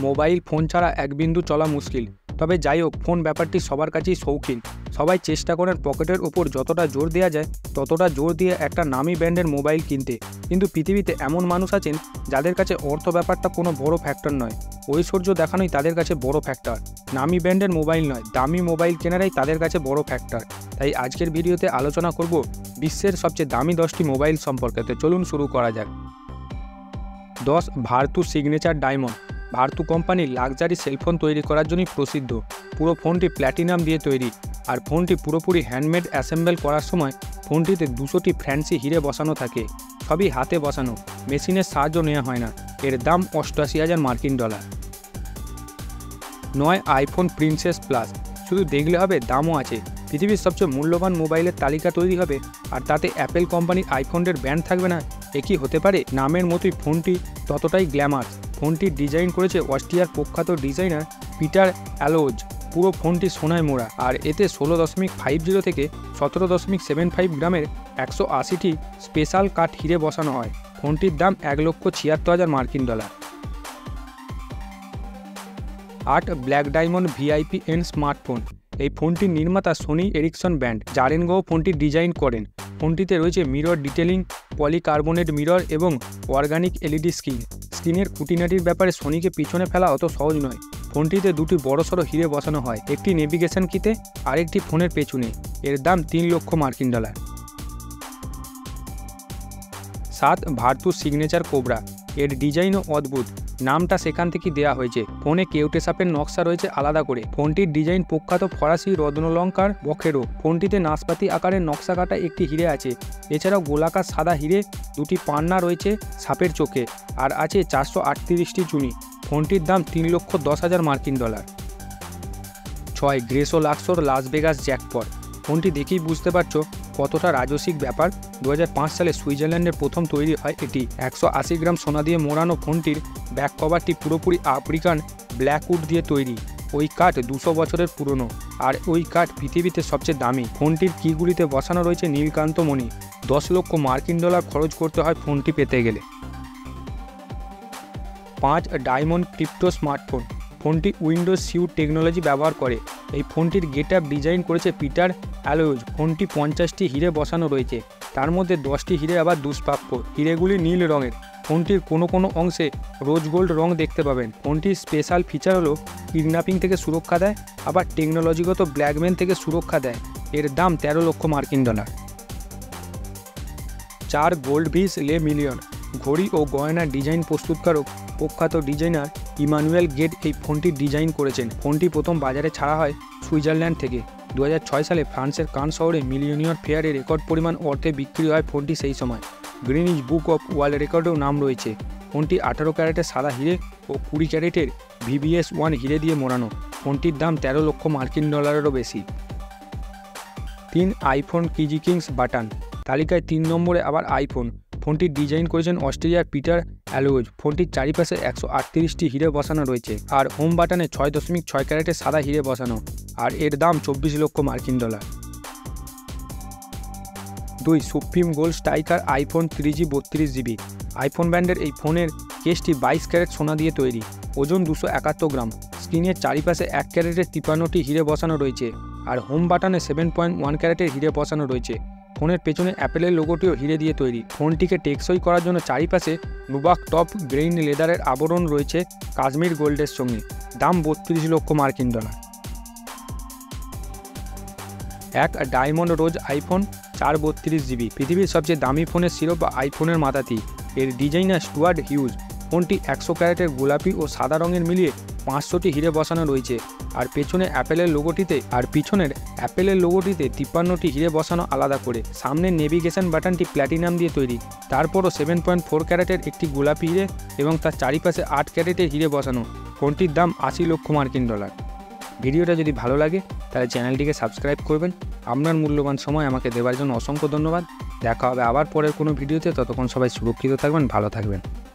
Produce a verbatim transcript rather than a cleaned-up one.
Mobile phone छाड़ा एक बिंदु चला मुश्किल। तबे जाइ होक फोन ব্যাপারটি সবার কাছেই শৌখিন, সবাই চেষ্টা করেন পকেটের ওপর যতটা জোর দেয়া যায় ততটা জোর দিয়ে একটা নামি ব্র্যান্ডের মোবাইল কিনতে। কিন্তু পৃথিবীতে এমন মানুষ আছেন যাদের কাছে অর্থ ব্যাপারটা কোনো বড় ফ্যাক্টর নয়, ঐশ্বর্য দেখানোই তাদের কাছে বড় ফ্যাক্টর। নামি ব্র্যান্ডের মোবাইল নয়, দামি মোবাইল কেনারাই তাদের কাছে বড় ফ্যাক্টর। তাই আজকের ভিডিওতে আলোচনা করব বিশ্বের সবচেয়ে দামি দশটি মোবাইল সম্পর্কে। তো চলুন শুরু করা যাক। দশ Vertu signature diamond. Vertu company luxury cellphone তৈরি করার জন্য প্রসিদ্ধ। পুরো ফোনটি প্ল্যাটিনাম দিয়ে তৈরি, আর ফোনটি পুরোপুরি হ্যান্ডমেড অ্যাসেম্বল করার সময় ফোনটিতে দুশোটি ফ্যান্সি হিরে বসানো থাকে, সবই হাতে বসানো, মেশিনের সাহায্য নেওয়া হয় না। এর দাম অষ্টআশি হাজার মার্কিন ডলার। নয় আইফোন প্রিন্সেস প্লাস। শুধু দেখলে হবে, দামও আছে। পৃথিবীর সবচেয়ে মূল্যবান মোবাইলের তালিকা তৈরি হবে, আর তাতে অ্যাপেল কোম্পানির আইফোনের ব্যান্ড থাকবে না, এ কি হতে পারে? নামের মতোই ফোনটি ততটাই গ্ল্যামার। ফোনটি ডিজাইন করেছে অস্ট্রিয়ার প্রখ্যাত ডিজাইনার পিটার অ্যালোজ। পুরো ফোনটি সোনায় মোড়া, আর এতে ষোলো দশমিক ফাইভ জিরো থেকে সতেরো দশমিক সেভেন ফাইভ গ্রামের একশো আশিটি স্পেশাল কাঠ হিরে বসানো হয়। ফোনটির দাম এক লক্ষ ছিয়াত্তর হাজার মার্কিন ডলার। আট black diamond VIP N smartphone. এই ফোনটির নির্মাতা সোনি এরিকসন ব্যান্ড জারেনগো ফোনটি ডিজাইন করেন। ফোনটিতে রয়েছে মিরর ডিটেলিং, পলিকার্বনেট মিরর এবং অর্গানিক এলইডি স্ক্রিন। স্ক্রিনের খুঁটিনাটির ব্যাপারে সোনিকে পিছনে ফেলা অত সহজ নয়। ফোনটিতে দুটি বড়সড় হিরে বসানো হয়, একটি নেভিগেশন কিতে, আরেকটি ফোনের পেছনে। এর দাম তিন লক্ষ মার্কিন ডলার। সাত ভার্তু সিগনেচার কোবরা। এর ডিজাইনও অদ্ভুত, নামটা সেখান থেকে দেয়া হয়েছে। ফোনে কেউটে সাপের নকশা রয়েছে আলাদা করে। ফোনটির ডিজাইন প্রখ্যাত ফরাসি রত্নলঙ্কার বখেরো। ফোনটিতে নাশপাতি আকারের নকশা কাটা একটি হিরে আছে, এছাড়াও গোলাকার সাদা হিরে দুটি পান্না রয়েছে সাপের চোখে, আর আছে চারশো আটত্রিশটি চুনি। ফোনটির দাম তিন লক্ষ দশ হাজার মার্কিন ডলার। ছয় গ্রেসো লাক্সোর লাস ভেগাস জ্যাকপট। ফোনটি দেখেই বুঝতে পারছো কতটা রাজসিক ব্যাপার। দু হাজার পাঁচ সালে সুইজারল্যান্ডের প্রথম তৈরি হয় এটি। একশো আশি গ্রাম সোনা দিয়ে মোড়ানো ফোনটির ব্যাক কভারটি পুরোপুরি আফ্রিকান ব্ল্যাকউড দিয়ে তৈরি। ওই কাঠ দুশো বছরের পুরনো, আর ওই কাঠ পৃথিবীতে সবচেয়ে দামি। ফোনটির কিগুলিতে বসানো রয়েছে নীলকান্ত মণি। দশ লক্ষ মার্কিন ডলার খরচ করতে হয় ফোনটি পেতে গেলে। পাঁচ ডায়মন্ড ক্রিপ্টো স্মার্টফোন। ফোনটি উইন্ডোজ সিউ টেকনোলজি ব্যবহার করে। এই ফোনটির গেট আপ ডিজাইন করেছে পিটার অ্যালোজ। ফোনটি পঞ্চাশটি হিরে বসানো রয়েছে, তার মধ্যে দশটি হিরে আবার দুষ্প্রাপ্য, হিরেগুলি নীল রঙের। ফোনটির কোনো কোনো অংশে রোজ গোল্ড রং দেখতে পাবেন। ফোনটির স্পেশাল ফিচার হলো কিডন্যাপিং থেকে সুরক্ষা দেয়, আবার টেকনোলজিগত ব্ল্যাকমেল থেকে সুরক্ষা দেয়। এর দাম তেরো লক্ষ মার্কিন ডলার। চার গোল্ড ভিস লে মিলিয়ন। ঘড়ি ও গয়না ডিজাইন প্রস্তুতকারক প্রখ্যাত ডিজাইনার ইমানুয়েল গেট এই ফোনটি ডিজাইন করেছেন। ফোনটি প্রথম বাজারে ছাড়া হয় সুইজারল্যান্ড থেকে। দু হাজার ছয় সালে ফ্রান্সের কান শহরে মিলিয়নিয়র ফেয়ারে রেকর্ড পরিমাণ অর্থে বিক্রি হয় ফোনটি। সেই সময় গ্রিনিচ বুক অফ ওয়ার্ল্ড রেকর্ডেও নাম রয়েছে। ফোনটি আঠারো ক্যারেটের সাদা হিরে ও কুড়ি ক্যারেটের ভিবিএস ওয়ান হিরে দিয়ে মোড়ানো। ফোনটির দাম তেরো লক্ষ মার্কিন ডলারেরও বেশি। তিন আইফোন কিজি কিংস বাটান। তালিকায় তিন নম্বরে আবার আইফোন। ফোনটি ডিজাইন করেছেন অস্ট্রেলিয়ার পিটার অ্যালোজ। ফোনটির চারিপাশে একশো আটত্রিশটি হিরে বসানো রয়েছে, আর হোম বাটনে ছয় দশমিক ছয় ক্যারেটের সাদা হিরে বসানো, আর এর দাম চব্বিশ লক্ষ মার্কিন ডলার। দুই supreme gold striker iPhone three G বত্রিশ জিবি। আইফোন ব্র্যান্ডের এই ফোনের কেসটি বাইশ ক্যারেট সোনা দিয়ে তৈরি, ওজন দুশো একাত্তর গ্রাম। স্ক্রিনের চারিপাশে এক ক্যারেটের তিপ্পান্নটি হিরে বসানো রয়েছে, আর হোম বাটনে সেভেন পয়েন্ট ওয়ান ক্যারেটের হিরে বসানো রয়েছে। ফোনের পেছনে অ্যাপেলের লোগোটিও হিরে দিয়ে তৈরি। ফোনটিকে টেকসই করার জন্য চারিপাশে নুবাক টপ গ্রেইন লেদারের আবরণ রয়েছে কাশ্মীর গোল্ডের সঙ্গে। দাম বত্রিশ লক্ষ মার্কিন ডলার। এক ডায়মন্ড রোজ আইফোন চার বত্রিশ জিবি। পৃথিবীর সবচেয়ে দামি ফোনের শিরোপা আইফোনের মাথাটি। এর ডিজাইনার স্টুয়ার্ট হিউজ। ফোনটি একশো ক্যারেটের গোলাপি ও সাদা রঙের মিলিয়ে পাঁচশোটি হিরে বসানো রয়েছে, আর পেছনে অ্যাপেলের লোগোটিতে আর পিছনের অ্যাপেলের লোগোটিতে তিপ্পান্নটি হিরে বসানো আলাদা করে। সামনের নেভিগেশন বাটনটি প্ল্যাটিনাম দিয়ে তৈরি, তারপরও সেভেন পয়েন্ট ফোর ক্যারেটের একটি গোলাপি হিরে এবং তার চারিপাশে আট ক্যারেটের হিরে বসানো। ফোনটির দাম আশি লক্ষ মার্কিন ডলার। ভিডিওটা যদি ভালো লাগে তাহলে চ্যানেলটিকে সাবস্ক্রাইব করবেন। আপনার মূল্যবান সময় আমাকে দেওয়ার জন্য অসংখ্য ধন্যবাদ। দেখা হবে আবার পরের কোনো ভিডিওতে। ততক্ষণ সবাই সুরক্ষিত থাকবেন, ভালো থাকবেন।